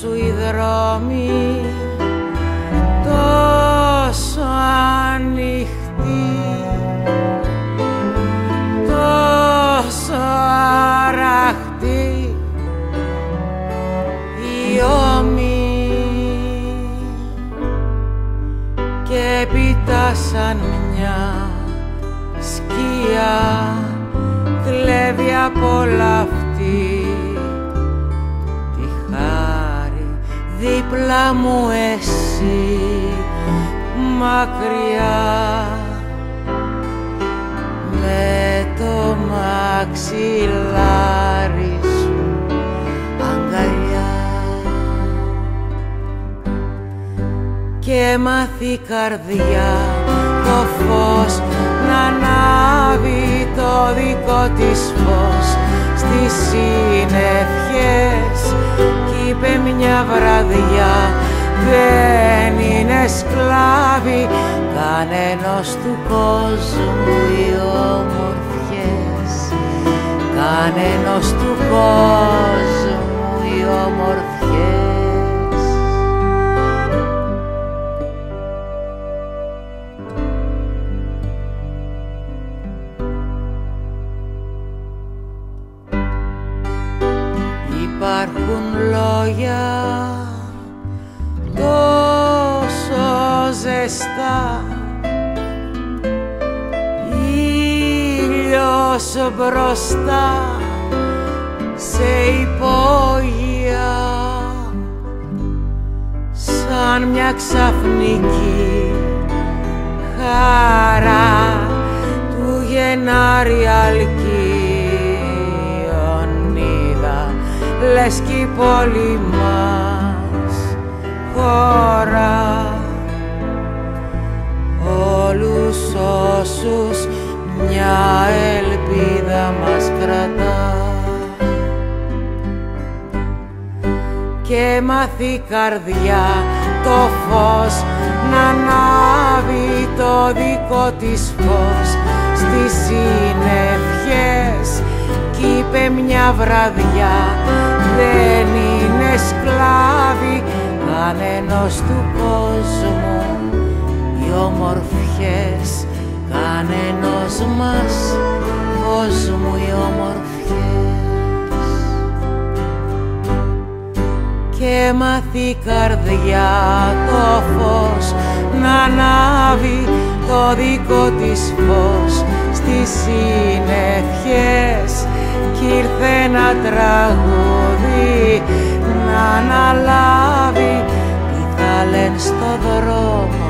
σου οι δρόμοι τόσο ανοιχτοί, τόσο αραχτοί οι όμοι και πετάσαν μια σκιά κλέβει απ' όλα αυτή τη χάρη. Δίπλα μου εσύ μακριά με το μαξιλάρι σου αγκαλιά και μάθει καρδιά το φως να ανάβει το δικό της φως στις συννεφιές κι είπε μια βραδιά δεν είναι σκλάβη κανένας του κόσμου οι ομορφιές, κανένας του κόσμου οι ομορφιές. Υπάρχουν λόγια τόσο ζεστά, ήλιος μπροστά σε υπόγεια σαν μια ξαφνική χαρά του Γενάρη αλκή. Λες κι η πόλη μας χώρα όλους όσους μια ελπίδα μας κρατά και μάθει καρδιά το φως να ανάβει το δικό της φως στις συννεφιές κι είπε μια βραδιά δεν είναι σκλάβη κανένας του κόσμου οι ομορφιές, κανένας μας κόσμου οι ομορφιές και μάθει καρδιά το φως να ανάβει το δικό της φως στις συννεφιές κι ήρθε ένα τραγούδι να αναλάβει τι θα λένε στο δρόμο